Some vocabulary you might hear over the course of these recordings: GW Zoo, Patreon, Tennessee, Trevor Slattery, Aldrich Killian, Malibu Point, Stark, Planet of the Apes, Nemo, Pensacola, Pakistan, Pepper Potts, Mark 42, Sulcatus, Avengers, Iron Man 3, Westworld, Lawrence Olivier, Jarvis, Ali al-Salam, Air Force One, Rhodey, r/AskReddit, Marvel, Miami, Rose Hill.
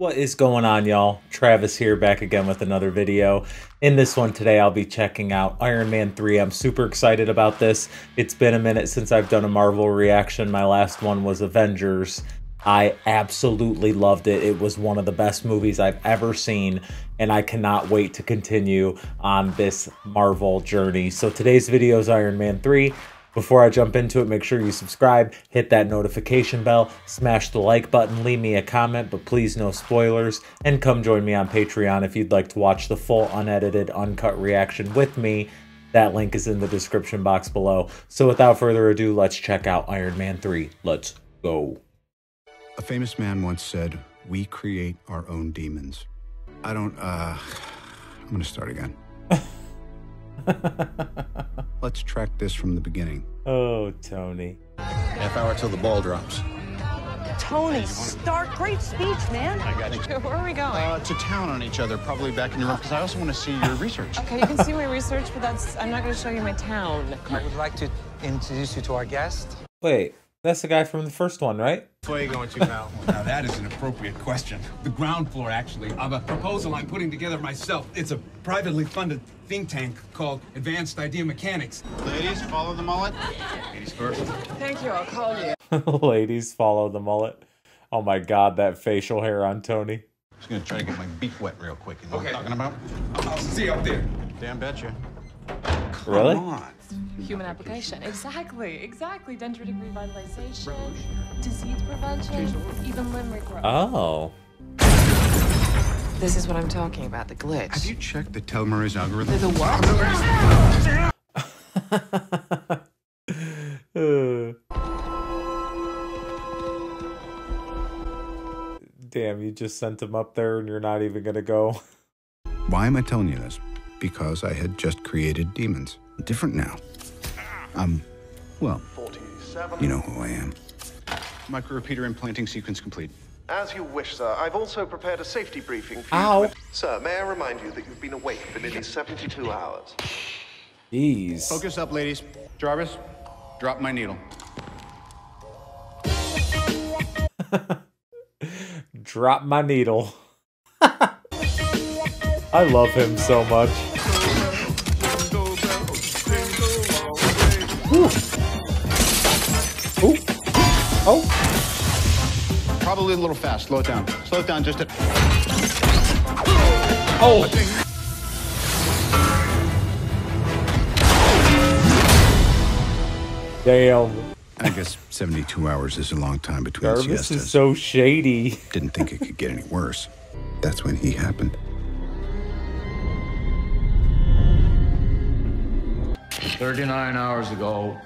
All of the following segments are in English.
What is going on, y'all? Travis here, back again with another video. In this one today, I'll be checking out Iron Man 3. I'm super excited about this. It's been a minute since I've done a Marvel reaction. My last one was Avengers. I absolutely loved it. It was one of the best movies I've ever seen, and I cannot wait to continue on this Marvel journey. So today's video is Iron Man 3. Before I jump into it, make sure you subscribe, hit that notification bell, smash the like button, leave me a comment, but please no spoilers, and come join me on Patreon if you'd like to watch the full unedited, uncut reaction with me. That link is in the description box below. So without further ado, let's check out Iron Man 3. Let's go. A famous man once said, "We create our own demons." I'm gonna start again. Let's track this from the beginning. Oh, Tony. Half hour till the ball drops. Tony Stark, great speech, man. I got you. Where are we going? To town on each other, probably back in your room, because I also want to see your research. Okay, you can see my research, but that's, I'm not going to show you my town. I would like to introduce you to our guest. Wait, that's the guy from the first one, right? Where are you going to, pal? Now, that is an appropriate question. The ground floor, actually, of a proposal I'm putting together myself. It's a privately funded think tank called Advanced Idea Mechanics. Ladies, follow the mullet. Ladies first. Thank you, I'll call you. Ladies, follow the mullet. Oh my God, that facial hair on Tony. I'm just gonna try to get my beak wet real quick. You know okay. What I'm talking about? I'll see you up there. Damn betcha. Really? Come on. Human application. Exactly. Dendritic revitalization, disease prevention, even limb regrowth. Oh. This is what I'm talking about, the glitch. Have you checked the telomerase algorithm? The what? Damn, you just sent him up there and you're not even gonna go. Why am I telling you this? Because I had just created demons. I'm different now. I'm, well, 47. You know who I am. Micro-repeater implanting sequence complete. As you wish, sir. I've also prepared a safety briefing for you. Ow. Sir, may I remind you that you've been awake for nearly 72 hours. Jeez. Focus up, ladies. Jarvis, drop my needle. Drop my needle. I love him so much. Ooh. Ooh. Oh. Probably a little fast. Slow it down. Slow it down just a... Oh! Damn. I guess 72 hours is a long time between Jarvis siestas. Jarvis is so shady. Didn't think it could get any worse. That's when he happened. "39 hours ago,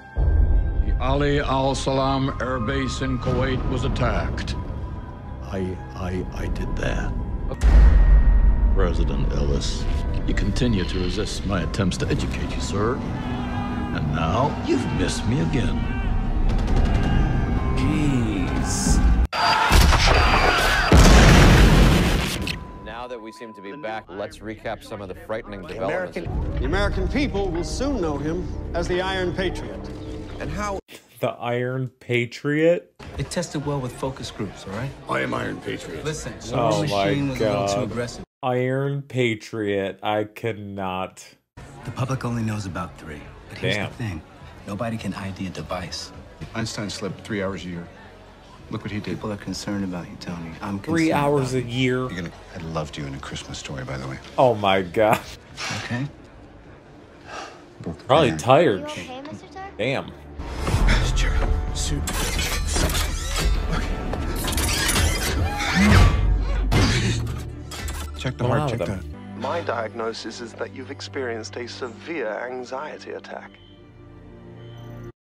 the Ali al-Salam Air Base in Kuwait was attacked. I did that. President Ellis, you continue to resist my attempts to educate you, sir. And now you've missed me again." Jeez. Now that we seem to be back, let's recap some of the frightening developments. The American people will soon know him as the Iron Patriot. And how... The Iron Patriot? It tested well with focus groups, all right? I am Iron Patriot. Listen, oh machine was a little too aggressive. Iron Patriot, I cannot. The public only knows about 3, but here's the thing. Nobody can ID a device. Einstein slept 3 hours a year. Look what he did. People are concerned about you, Tony. I'm concerned 3 hours a year. You're gonna... I loved you in A Christmas Story, by the way. Oh my God. Okay. Probably tired. You okay, Mr. Tuck? Damn. Shoot. Check the heart, check that. My diagnosis is that you've experienced a severe anxiety attack.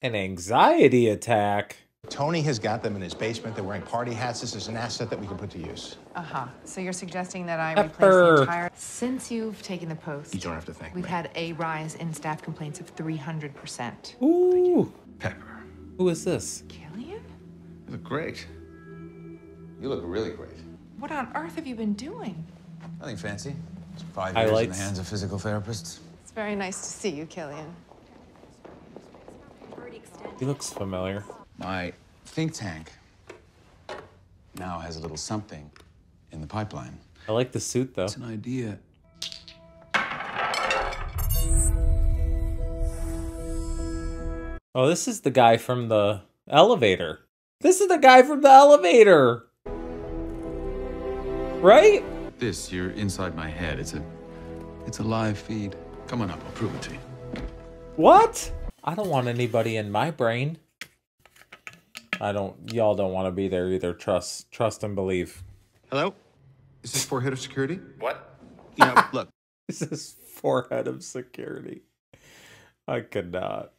An anxiety attack? Tony has got them in his basement. They're wearing party hats. This is an asset that we can put to use. Uh-huh. So you're suggesting that I replace the entire... Since you've taken the post... You don't have to thank me. We've had a rise in staff complaints of 300%. Ooh. Pepper. Who is this? Killian? You look great. You look really great. What on earth have you been doing? Nothing fancy. It's 5 years in the hands of physical therapists. It's very nice to see you, Killian. He looks familiar. My think tank now has a little something in the pipeline. I like the suit, though. It's an idea. Oh, this is the guy from the elevator. This is the guy from the elevator! Right? This, you're inside my head. It's a live feed. Come on up, I'll prove it to you. What? I don't want anybody in my brain. Y'all don't want to be there either. Trust and believe. Hello? Is this forehead of security? What? Yeah, look. This is forehead of security. I could not.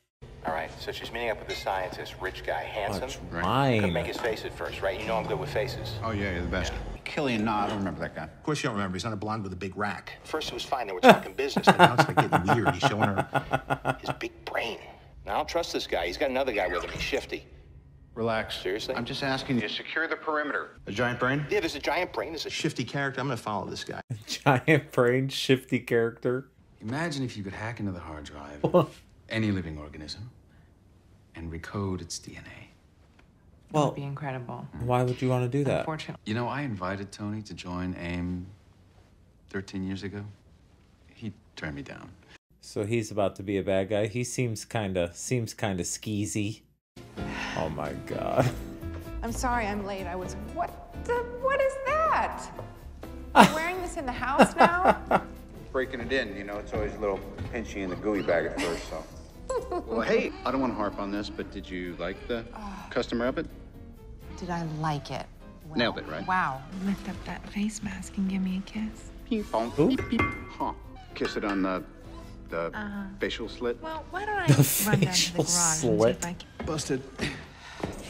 All right, so she's meeting up with the scientist, rich guy, handsome. Right. Couldn't make his face at first, right? You know I'm good with faces. Oh, yeah, you're the best. Yeah. Killian, nah, I don't remember that guy. Of course you don't remember. He's not a blonde with a big rack. First it was fine. They were talking business. And now it's like getting weird. He's showing her his big brain. Now I don't trust this guy. He's got another guy with him. He's shifty. Relax. Seriously? I'm just asking you to secure the perimeter. A giant brain? Yeah, there's a giant brain. There's a shifty character. I'm going to follow this guy. Giant brain, shifty character. Imagine if you could hack into the hard drive of any living organism and recode its DNA. Well, that would be incredible. Why would you want to do that? Unfortunately. You know, I invited Tony to join AIM 13 years ago. He turned me down. So he's about to be a bad guy. He seems kind of skeezy. Oh my God. I'm sorry I'm late. I was, what is that? You're wearing this in the house now? Breaking it in, you know, it's always a little pinchy in the gooey bag at first, so. Well, hey, I don't want to harp on this, but did you like the customer of it? Did I like it? Well, nailed it, right? Wow. Lift up that face mask and give me a kiss. Beep, bong, beep, beep. Huh. Kiss it on the facial slit. Well, why don't I run down to the garage and see if I can... Busted.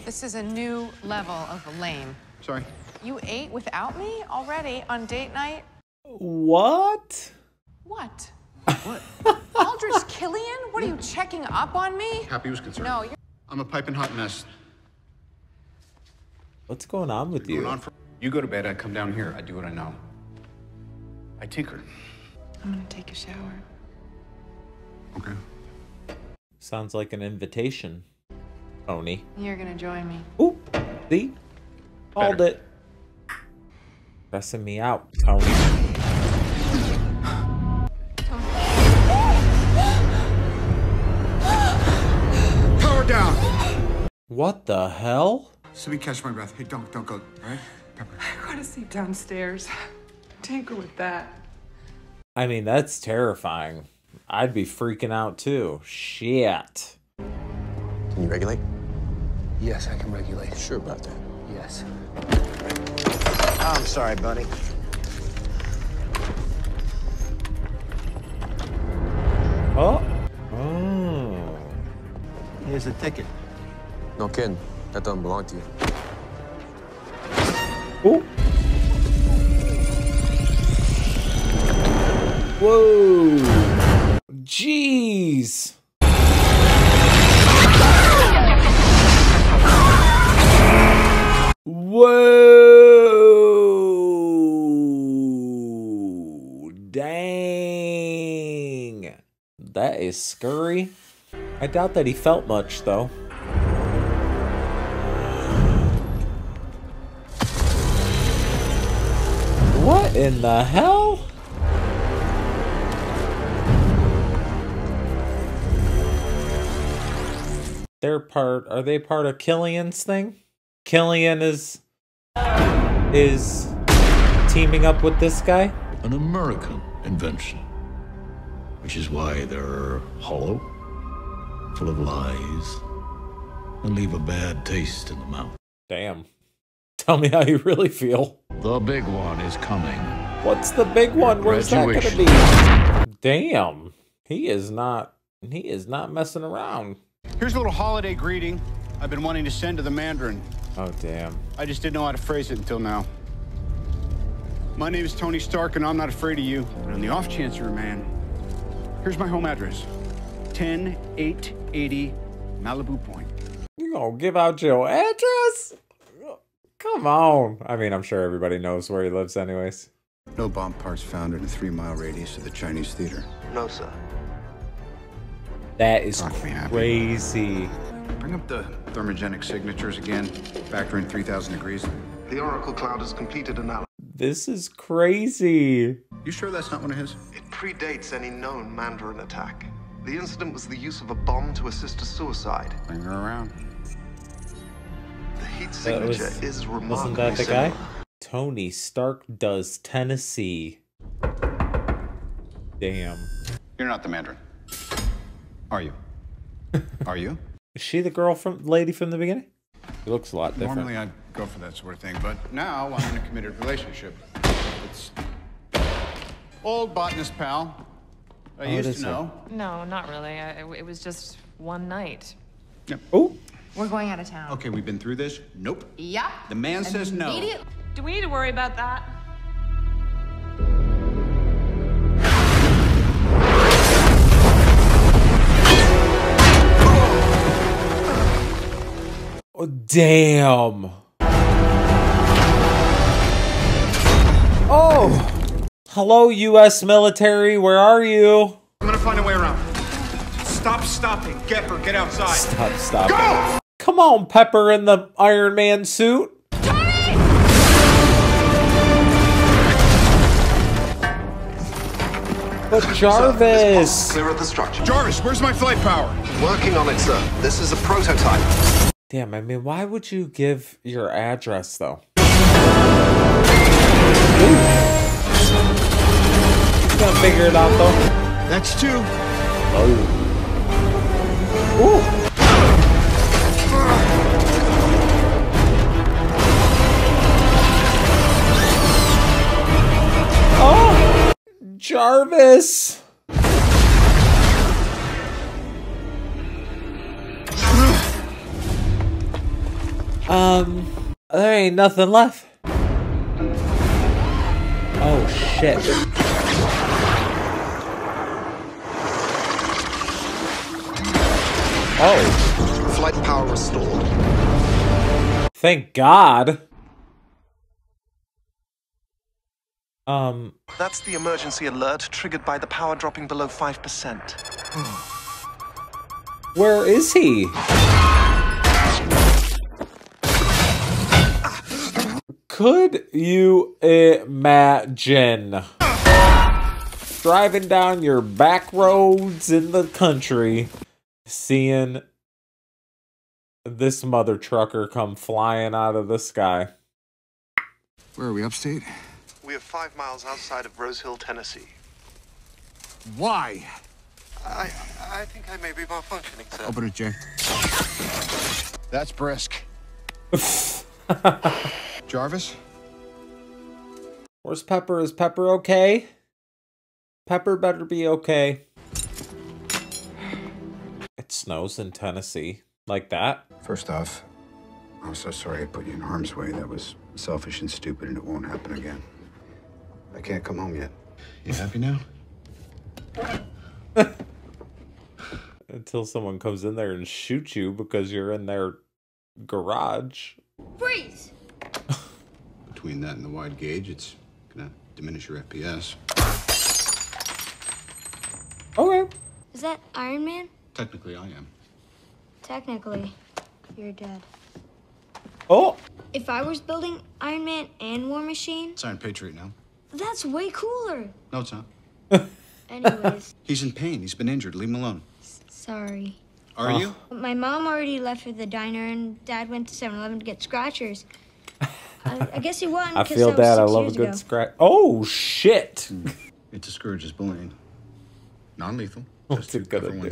This is a new level of lame. Sorry. You ate without me already on date night? What? What? What? Aldrich Killian? What are you checking up on me? Happy was concerned. No, you're... I'm a piping hot mess. What's going on with you? You go to bed, I come down here, I do what I know. I tinker. I'm gonna take a shower. Okay. Sounds like an invitation, Tony. You're gonna join me. Oop! See? Called it. Pressing me out, Tony. Down. What the hell? So we catch my breath. Hey, don't go, all right? Pepper. I want to sleep downstairs. Tinker with that. I mean, that's terrifying. I'd be freaking out too. Shit. Can you regulate? Yes, I can regulate. Sure about that? Yes. Oh, I'm sorry, buddy. Oh. Here's a ticket. No kidding. That doesn't belong to you. Ooh. Whoa. Jeez. Whoa. Dang. That is scurry. I doubt that he felt much, though. What in the hell? Are they part of Killian's thing? Killian is teaming up with this guy? An American invention, which is why they're hollow, full of lies, and leave a bad taste in the mouth. Damn. Tell me how you really feel. The big one is coming. What's the big one? Where's that gonna be? Damn. He is not messing around. Here's a little holiday greeting I've been wanting to send to the Mandarin. Oh, damn. I just didn't know how to phrase it until now. My name is Tony Stark, and I'm not afraid of you. And on the off chance you're a man, here's my home address. 10880 Malibu Point. You gonna give out your address? Come on. I mean, I'm sure everybody knows where he lives anyways. No bomb parts found in a 3-mile radius of the Chinese theater. No, sir. That is crazy. Bring up the thermogenic signatures again. Factor in 3,000 degrees. The Oracle Cloud has completed analysis. This is crazy. You sure that's not one of his? It predates any known Mandarin attack. The incident was the use of a bomb to assist a suicide. Linger around. The heat signature is remarkably Wasn't that the similar. Guy? Tony Stark does Tennessee. Damn. You're not the Mandarin. Are you? Are you? Is she the girl from lady from the beginning? It looks a lot different. Normally I'd go for that sort of thing, but now I'm in a committed relationship. It's old botanist pal. I used to know. No, not really. It was just one night. Yeah. Oh. We're going out of town. Okay, we've been through this. Nope. Yeah. The man says no. Do we need to worry about that? Oh, damn. Oh. Hello, U.S. military, where are you? I'm gonna find a way around. Stop stopping, Pepper, get outside. Stop stopping. Go! Come on, Pepper in the Iron Man suit. Johnny! But Jarvis! Clear the structure. Jarvis, where's my flight power? Working on it, sir. This is a prototype. Damn, I mean, why would you give your address, though? Gonna figure it out though. That's two. Oh. Ooh. Oh, Jarvis. There ain't nothing left. Oh shit. Oh. Flight power restored. Thank God. That's the emergency alert triggered by the power dropping below 5%. Where is he? Could you imagine driving down your back roads in the country, seeing this mother trucker come flying out of the sky? Where are we, upstate? We are 5 miles outside of Rose Hill, Tennessee. Why? I think I may be malfunctioning, sir. Open it, Jay. That's brisk. Jarvis? Where's Pepper? Is Pepper okay? Pepper better be okay. It snows in Tennessee like that. First off, I'm so sorry I put you in harm's way. That was selfish and stupid, and it won't happen again. I can't come home yet. You happy now? Until someone comes in there and shoots you because you're in their garage. Freeze! Between that and the wide gauge, it's gonna diminish your FPS. Okay. Is that Iron Man? Technically, I am. Technically, you're dead. Oh! If I was building Iron Man and War Machine... It's Iron Patriot now. That's way cooler. No, it's not. Anyways. He's in pain. He's been injured. Leave him alone. Sorry. Are you? My mom already left for the diner, and Dad went to 7-Eleven to get scratchers. I guess he won. I feel that. I love a good scratch. Oh, shit! It discourages bullying. Non-lethal. What's it gonna do?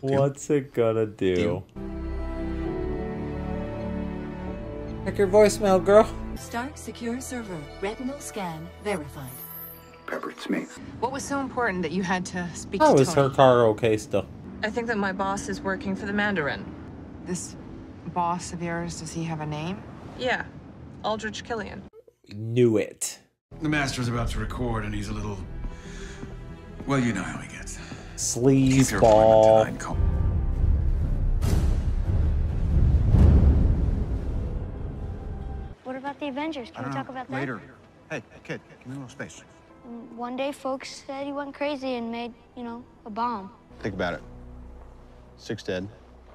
What's it gonna do? Check your voicemail, girl. Stark secure server. Retinal scan verified. Pepper, it's me. What was so important that you had to speak to Tony? Oh, is her car okay still? I think that my boss is working for the Mandarin. This boss of yours, does he have a name? Yeah. Aldrich Killian. Knew it. The master's about to record and he's a little... Well, you know how he gets. Sleazeball. What about the Avengers? Can we talk about that? Later. Hey, kid, give me a little space. One day, folks said he went crazy and made, you know, a bomb. Think about it. 6 dead,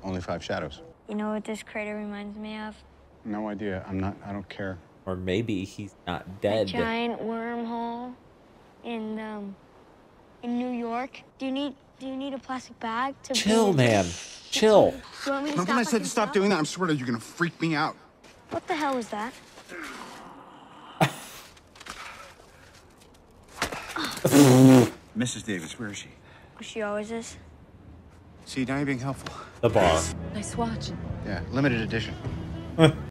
only 5 shadows. You know what this crater reminds me of? No idea. I don't care. Or maybe he's not dead. A giant wormhole in New York. Do you need a plastic bag to chill, man? Chill. Remember when I said to stop doing that? I'm swearing you're gonna freak me out. What the hell was that? Mrs. Davis, where is she? She always is. See, now you're being helpful. The bar. Nice watch. Yeah, limited edition.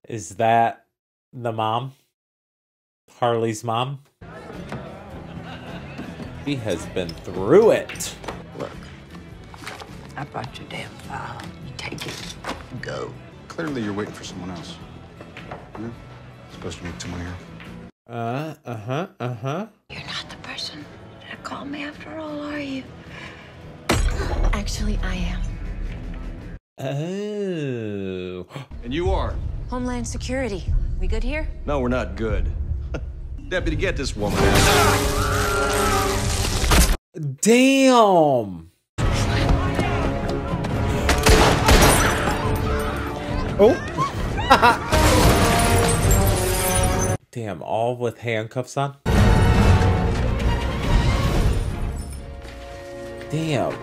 Is that the mom? Harley's mom? She has been through it. Look, I brought your damn file. You take it and go. Clearly you're waiting for someone else. Yeah? Supposed to make someone here. You're not the person that called me after all, are you? Actually, I am. Oh. And you are? Homeland Security. We good here? No, we're not good. Deputy, get this woman. Damn. Oh. Damn, all with handcuffs on? Damn.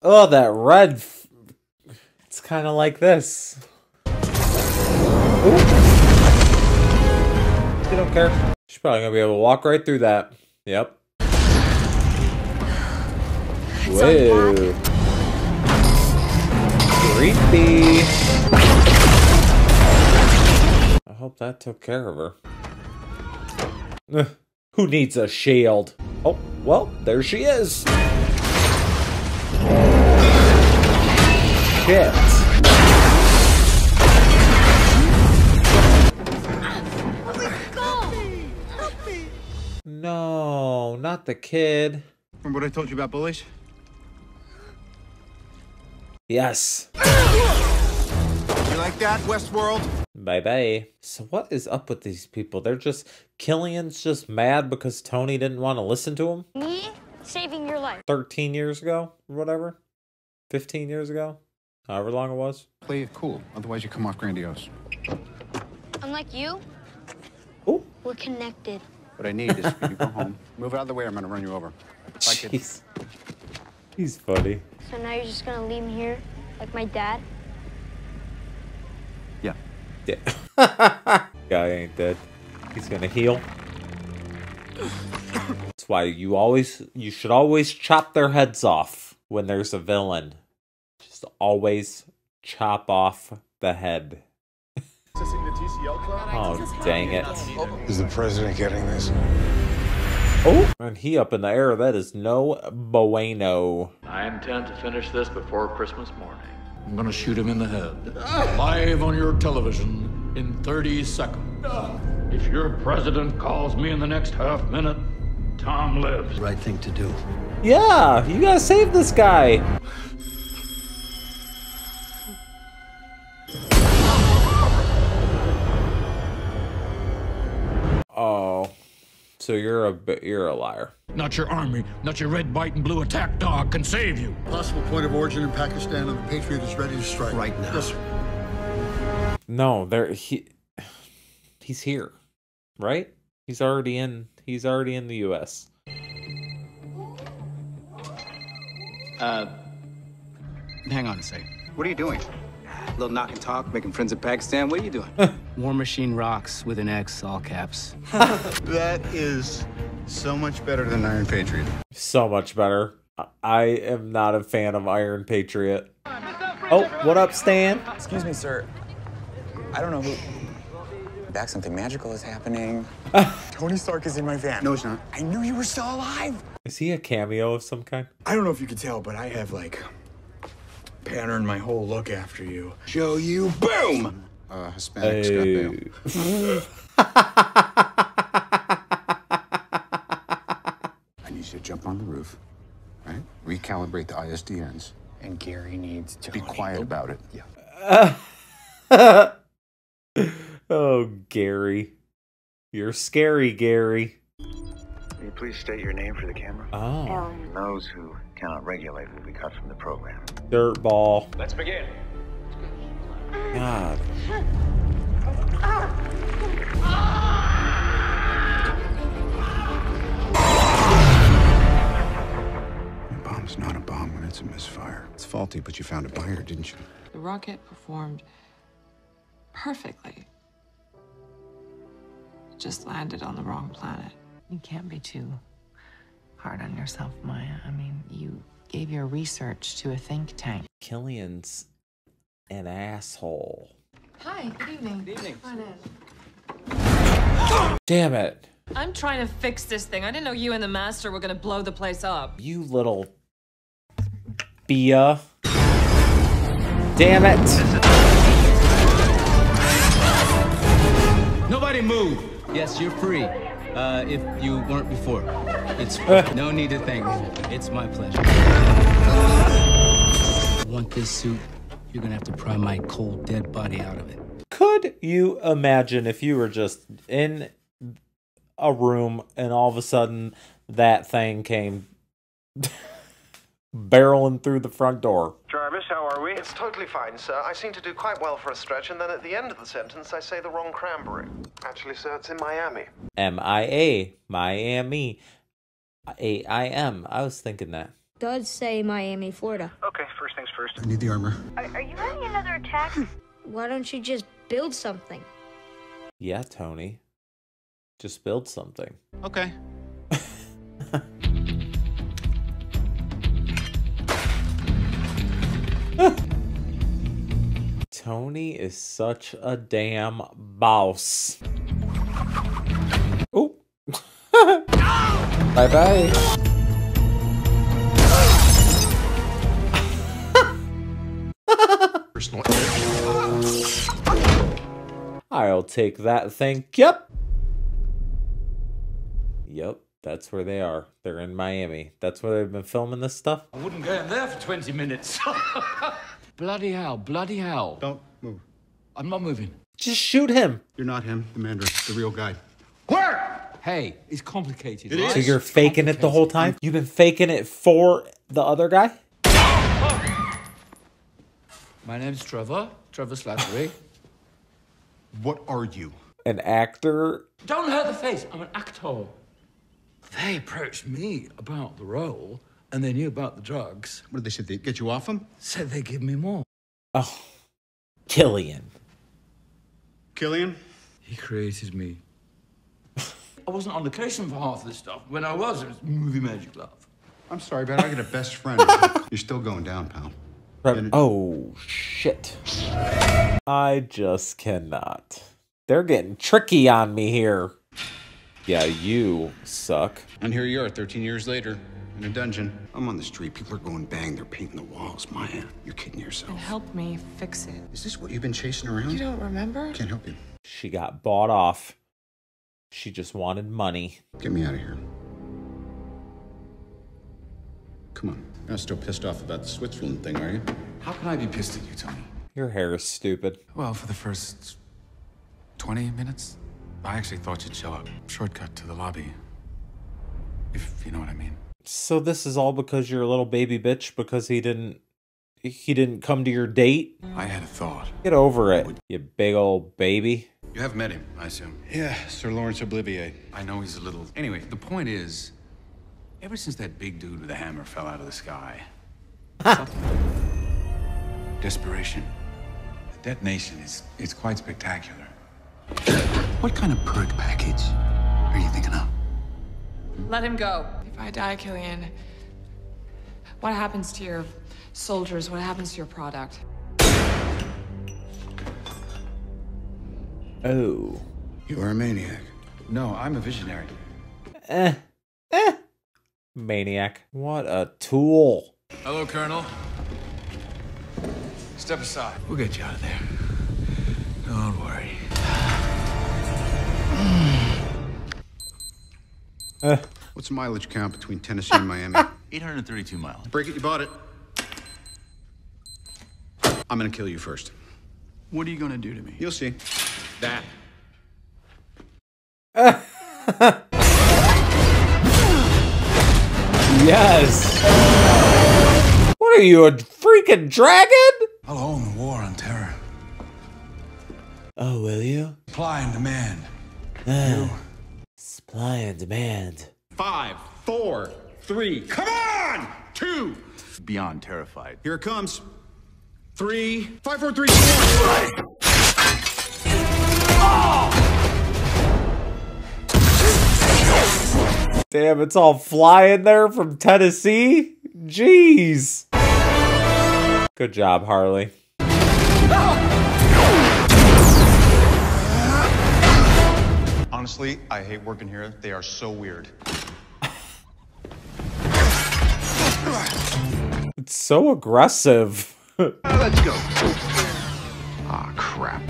Oh, that red. It's kind of like this. Ooh. She don't care. She's probably gonna be able to walk right through that. Yep. Whoa. Creepy. I hope that took care of her. Who needs a shield? Oh, well, there she is. Shit. No, not the kid. Remember what I told you about bullies? Yes. You like that, Westworld? Bye-bye. So what is up with these people? They're just... Killian's just mad because Tony didn't want to listen to him? Me saving your life. 13 years ago, or whatever. 15 years ago. However long it was. Play it cool, otherwise you come off grandiose. Unlike you, ooh, we're connected. What I need is for you to go home, move out of the way, I'm gonna run you over. Jeez. He's funny. So now you're just gonna leave me here, like my dad? Yeah. Yeah. Guy ain't dead. He's gonna heal. That's why you should always chop their heads off when there's a villain. Just always chop off the head. Oh, dang it. Is the president getting this? Oh, and he up in the air. That is no bueno. I intend to finish this before Christmas morning. I'm gonna shoot him in the head. Live on your television in 30 seconds. If your president calls me in the next half-minute, Tom lives. Right thing to do. Yeah, you gotta save this guy. Oh, so you're a liar. Not your army, not your red, white, and blue attack dog can save you. Possible point of origin in Pakistan, and the Patriot is ready to strike right now. Yes, sir. No, he's here, right? He's already in the U.S. Hang on a sec. What are you doing? A little knock and talk, making friends in Pakistan. What are you doing? War Machine rocks with an X, all caps. That is so much better than Iron Patriot. So much better. I am not a fan of Iron Patriot. Oh, what up, Stan? Excuse me, sir. I don't know who... Back, something magical is happening. Tony Stark is in my van. No, he's not. I knew you were still alive. Is he a cameo of some kind? I don't know if you could tell, but I have, like... patterned my whole look after you. Show you, boom! Hispanics hey. I need you to jump on the roof, right? Recalibrate the ISDNs. And Gary needs to be quiet about it. Yeah. Oh, Gary. You're scary, Gary. Will you please state your name for the camera? Oh. Those who cannot regulate will be cut from the program. Dirtball. Let's begin. God. A bomb's not a bomb when it's a misfire. It's faulty, but you found a buyer, didn't you? The rocket performed perfectly. It just landed on the wrong planet. You can't be too hard on yourself, Maya. I mean, you gave your research to a think tank. Killian's an asshole. Hi, good evening. Good evening. Come on in. Damn it. I'm trying to fix this thing. I didn't know you and the master were gonna blow the place up. You little Bia. Damn it. Nobody move. Yes, you're free. If you weren't before. It's no need to thank me. It's my pleasure. Want this suit? You're gonna have to pry my cold dead body out of it. Could you imagine if you were just in a room and all of a sudden that thing came barreling through the front door? Jarvis, how are we? It's totally fine, sir. I seem to do quite well for a stretch, and then at the end of the sentence, I say the wrong cranberry. Actually, sir, it's in Miami. M-I-A. Miami. A-I-M. I was thinking that. Does say Miami, Florida. Okay, first things first. I need the armor. Are you running another attack? Why don't you just build something? Yeah, Tony. Just build something. Okay. Tony is such a damn boss. Oh. Bye-bye. I'll take that thing. Yep. Yep, that's where they are. They're in Miami. That's where they've been filming this stuff. I wouldn't go in there for 20 minutes. Bloody hell, bloody hell. Don't move. I'm not moving. Just shoot him. You're not him, the Mandarin, the real guy. Where? Hey, it's complicated. It is. So you're faking it the whole time? You've been faking it for the other guy? My name's Trevor. Trevor Slattery. What are you? An actor? Don't hurt the face. I'm an actor. They approached me about the role, and they knew about the drugs. What did they say? They get you off them? Said they give me more. Oh, Killian. Killian? He created me. I wasn't on location for half this stuff. When I was, it was movie magic love. I'm sorry, but I got a best friend. You're still going down, pal. Oh, shit. I just cannot. They're getting tricky on me here. Yeah, you suck. And here you are 13 years later in a dungeon. I'm on the street. People are going bang. They're painting the walls. Maya, you're kidding yourself. And help me fix it. Is this what you've been chasing around? You don't remember? Can't help you. She got bought off. She just wanted money. Get me out of here. Come on. You're not still pissed off about the Switzerland thing, are you? How can I be pissed at you, Tony? Your hair is stupid. Well, for the first 20 minutes, I actually thought you'd show up. Shortcut to the lobby, if you know what I mean. So this is all because you're a little baby bitch because he didn't come to your date? I had a thought. Get over it, you big old baby. You have met him, I assume. Yeah, Sir Lawrence Olivier. I know he's a little... Anyway, the point is... Ever since that big dude with the hammer fell out of the sky, desperation, the detonation is quite spectacular. What kind of perk package are you thinking of? Let him go. If I die, Killian, what happens to your soldiers? What happens to your product? Oh. You are a maniac. No, I'm a visionary. Maniac. What a tool. Hello, Colonel. Step aside. We'll get you out of there. Don't worry. What's the mileage count between Tennessee and Miami? 832 miles. Break it, you bought it. I'm gonna kill you first. What are you gonna do to me? You'll see. That. Yes! What are you, a freaking dragon? I'll own the war on terror. Oh, will you? Supply and demand. Supply and demand. 5, 4, 3, come on! 2. Beyond terrified. Here it comes. 3, 5, 4, 3, 4. Oh! Damn, it's all flying there from Tennessee. Jeez. Good job, Harley. Honestly, I hate working here. They are so weird. It's so aggressive. Let's go. Ah, crap.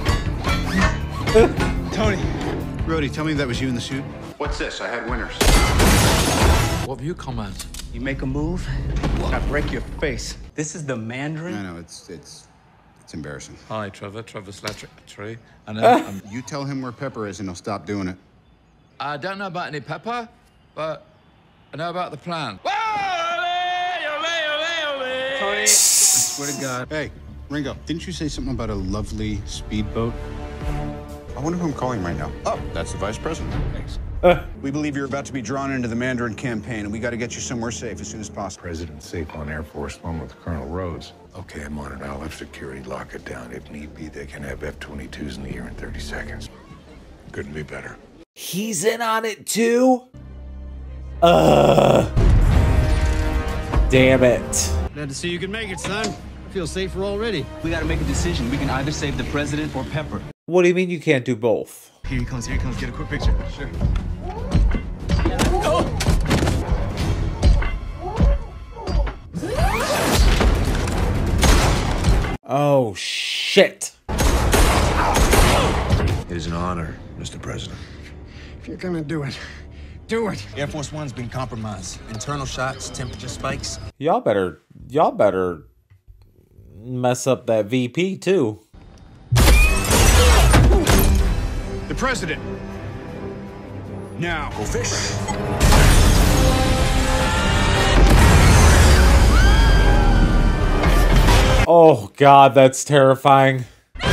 Tony. Rhodey, tell me that was you in the suit. What's this? I had winners. What have you come at? You make a move, I break your face. This is the Mandarin? I know, it's embarrassing. Hi, Trevor. Trevor Slattery. And you tell him where Pepper is and he'll stop doing it. I don't know about any Pepper, but I know about the plan. Tony, I swear to God. Hey, Ringo, didn't you say something about a lovely speedboat? I wonder who I'm calling right now. Oh, that's the vice president. Thanks. We believe you're about to be drawn into the Mandarin campaign, and we got to get you somewhere safe as soon as possible. President safe on Air Force One with Colonel Rhodes. Okay, I'm on it. I'll have security lock it down. If need be, they can have F-22s in the air in 30 seconds. Couldn't be better. He's in on it too? Damn it. Glad to see you can make it, son. I feel safer already. We got to make a decision. We can either save the president or Pepper. What do you mean you can't do both? Here he comes, here he comes. Get a quick picture. Sure. Oh, shit. It is an honor, Mr. President. If you're gonna do it, do it. Air Force One's been compromised. Internal shots, temperature spikes. Y'all better mess up that VP too. The president. Now. Go fish. Oh God, that's terrifying. Damn.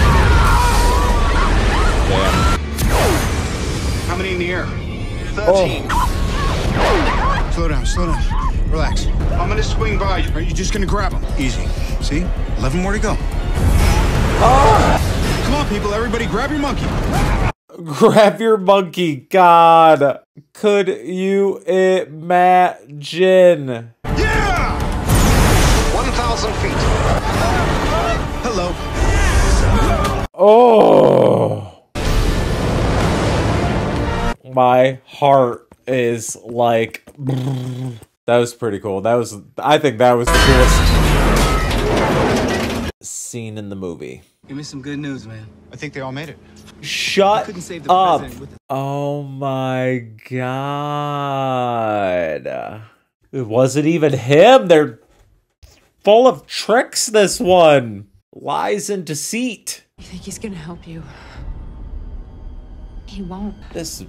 How many in the air? 13. Oh. Slow down, slow down. Relax. I'm gonna swing by you. Are you just gonna grab them? Easy. See? 11 more to go. Oh. Come on, people. Everybody, grab your monkey. Grab your monkey, God. Could you imagine? Yeah! 1,000 feet. Hello. Oh. My heart is like... That was pretty cool. I think that was the coolest scene in the movie. Give me some good news, man. I think they all made it. Shut up. Oh my God. It wasn't even him. They're full of tricks, this one. Lies and deceit. You think he's gonna help you? He won't. This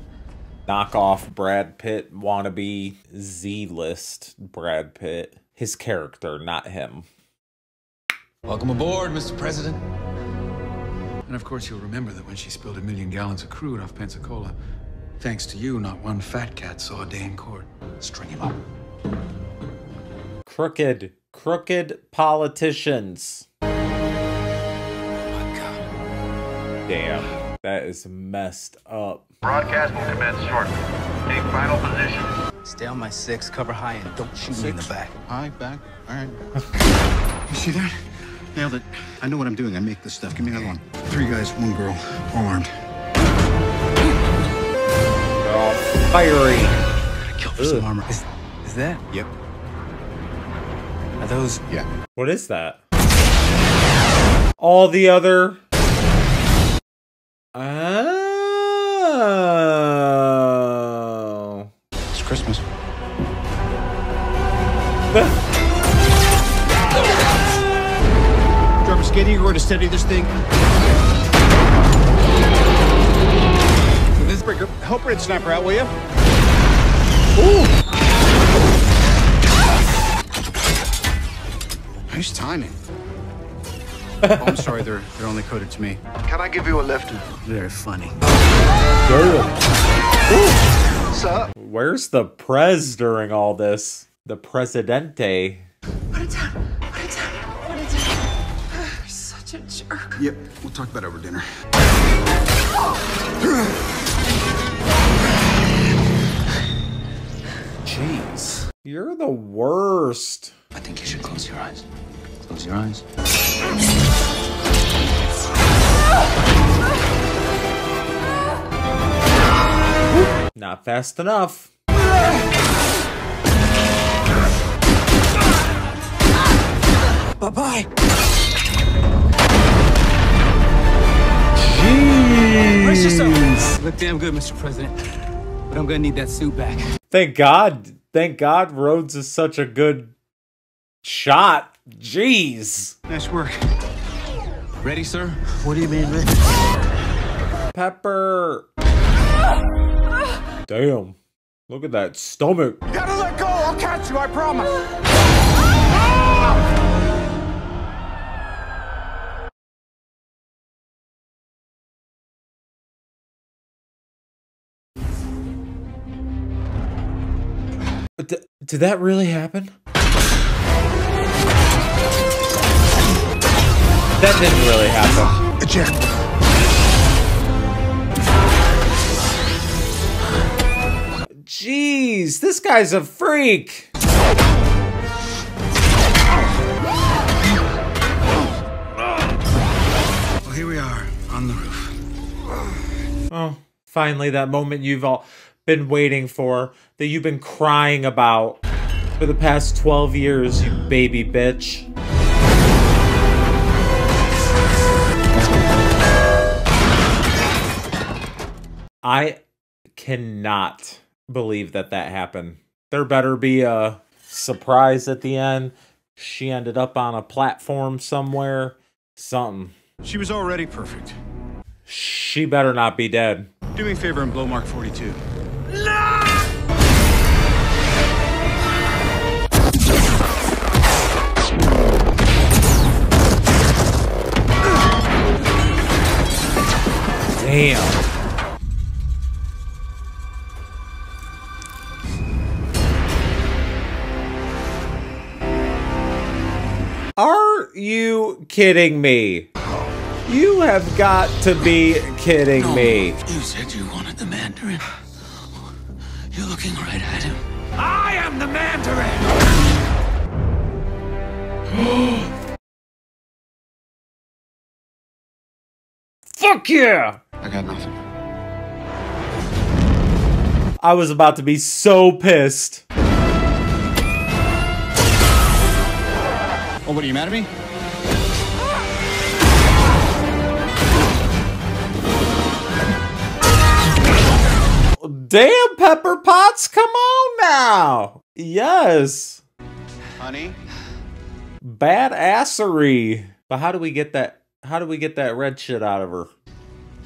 knockoff Brad Pitt wannabe Z-list Brad Pitt. His character, not him. Welcome aboard, Mr. President. And of course, you'll remember that when she spilled 1 million gallons of crude off Pensacola, thanks to you, not one fat cat saw a day in court. String him up. Crooked, crooked politicians. Oh my God. Damn, that is messed up. Broadcast will commence shortly. Take final position. Stay on my 6, cover high, and don't shoot me in the back. High, back, all right. You see that? Nailed it. I know what I'm doing. I make this stuff. Give me another one. 3 guys, 1 girl, all armed. Oh, fiery. Gotta kill for some armor. Is that? Yep. Are those? Yeah. What is that? All the other. Oh. It's Christmas. You're going to steady this thing. This breaker, help her and snap her out, will you? Ooh! Nice timing. Oh, I'm sorry, they're only coded to me. Can I give you a lift? Very funny. Girl. Sir? Where's the prez during all this? The presidente. Put it down. Put it down. Put it down. You're such a jerk. Yep, we'll talk about it over dinner. Jeez. You're the worst. I think you should close your eyes. Close your eyes. Not fast enough. Bye-bye. Jeez. Look damn good, Mr. President. But I'm gonna need that suit back. Thank God. Thank God Rhodes is such a good shot. Jeez. Nice work. Ready, sir? What do you mean, ready? Pepper. Damn. Look at that stomach. You gotta let go. I'll catch you, I promise. Did that really happen? That didn't really happen. Eject. Jeez, this guy's a freak. Well, here we are on the roof. Oh, finally that moment you've all been waiting for, that you've been crying about for the past 12 years, you baby bitch. I cannot believe that that happened. There better be a surprise at the end. She ended up on a platform somewhere, something. She was already perfect. She better not be dead. Do me a favor and blow Mark 42. No! Damn. Are you kidding me? You have got to be kidding me. You said you wanted the Mandarin. You're looking right at him. I am the Mandarin! Fuck yeah! I got nothing. I was about to be so pissed. Oh, what, are you mad at me? Damn, Pepper Potts, come on now. Yes. Honey. Badassery. But how do we get that? How do we get that red shit out of her?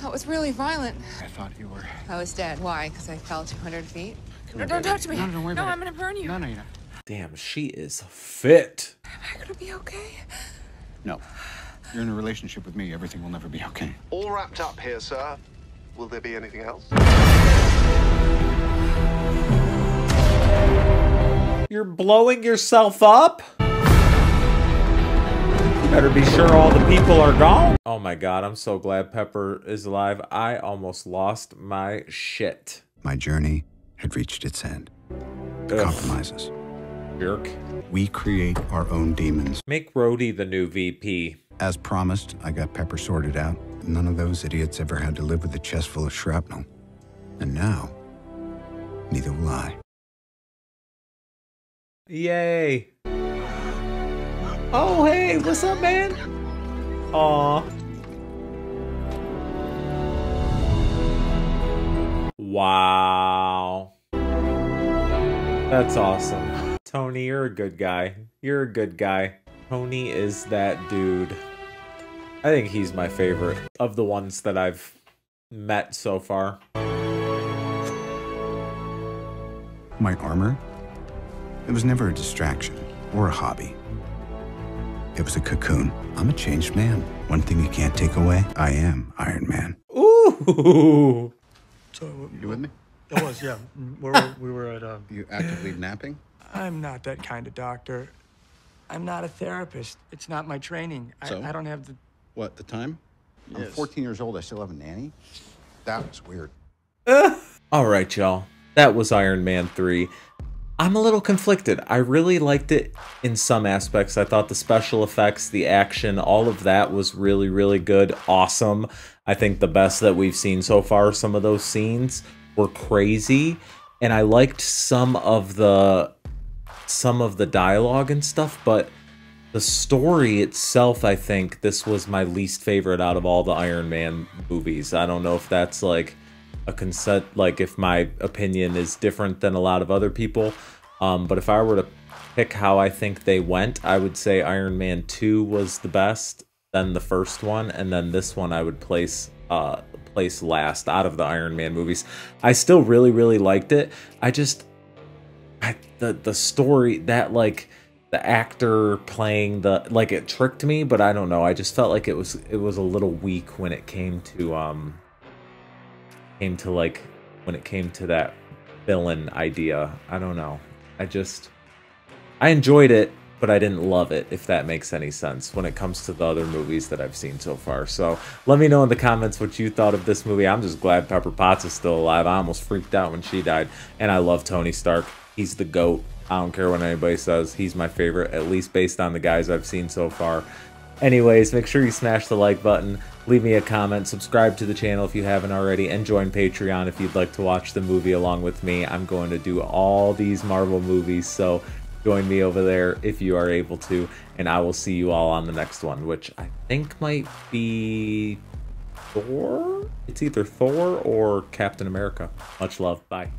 That was really violent. I thought you were. I was dead. Why? Because I fell 200 feet? No, don't touch me. No, no, worry about it. I'm going to burn you. No, no, you're not. Damn, she is fit. Am I going to be okay? No. You're in a relationship with me. Everything will never be okay. All wrapped up here, sir. Will there be anything else? You're blowing yourself up? You better be sure all the people are gone. Oh my God, I'm so glad Pepper is alive. I almost lost my shit. My journey had reached its end. The compromises. Jerk. We create our own demons. Make Rhodey the new VP. As promised, I got Pepper sorted out. None of those idiots ever had to live with a chest full of shrapnel. And now, neither will I. Yay. Oh, hey, what's up, man? Aw. Wow. That's awesome. Tony, you're a good guy. You're a good guy. Tony is that dude. I think he's my favorite of the ones that I've met so far. My armor? It was never a distraction or a hobby. It was a cocoon. I'm a changed man. One thing you can't take away, I am Iron Man. Ooh! So, you with me? It was, yeah. we were at... You actively napping? I'm not that kind of doctor. I'm not a therapist. It's not my training. So? I don't have the... What, the time? Yes. I'm 14 years old. I still have a nanny? That was weird. All right, y'all. That was Iron Man 3. I'm a little conflicted. I really liked it in some aspects. I thought the special effects, the action, all of that was really, really good. Awesome. I think the best that we've seen so far, some of those scenes were crazy. And I liked some of the dialogue and stuff, but the story itself, I think this was my least favorite out of all the Iron Man movies. I don't know if that's like a consent, like if my opinion is different than a lot of other people, but if I were to pick how I think they went, I would say Iron Man 2 was the best, then the first one, and then this one I would place last out of the Iron Man movies. I still really, really liked it. I just... the story, that like the actor playing the, like, it tricked me, but I don't know, I just felt like it was a little weak when it came to that villain idea. I don't know, I enjoyed it, but I didn't love it, if that makes any sense, when it comes to the other movies that I've seen so far. So let me know in the comments what you thought of this movie. I'm just glad Pepper Potts is still alive. I almost freaked out when she died. And I love Tony Stark. He's the GOAT. I don't care what anybody says. He's my favorite, at least based on the guys I've seen so far. Anyways, make sure you smash the like button, leave me a comment, subscribe to the channel if you haven't already, and join Patreon if you'd like to watch the movie along with me. I'm going to do all these Marvel movies, so... join me over there if you are able to, and I will see you all on the next one, which I think might be Thor? It's either Thor or Captain America. Much love. Bye.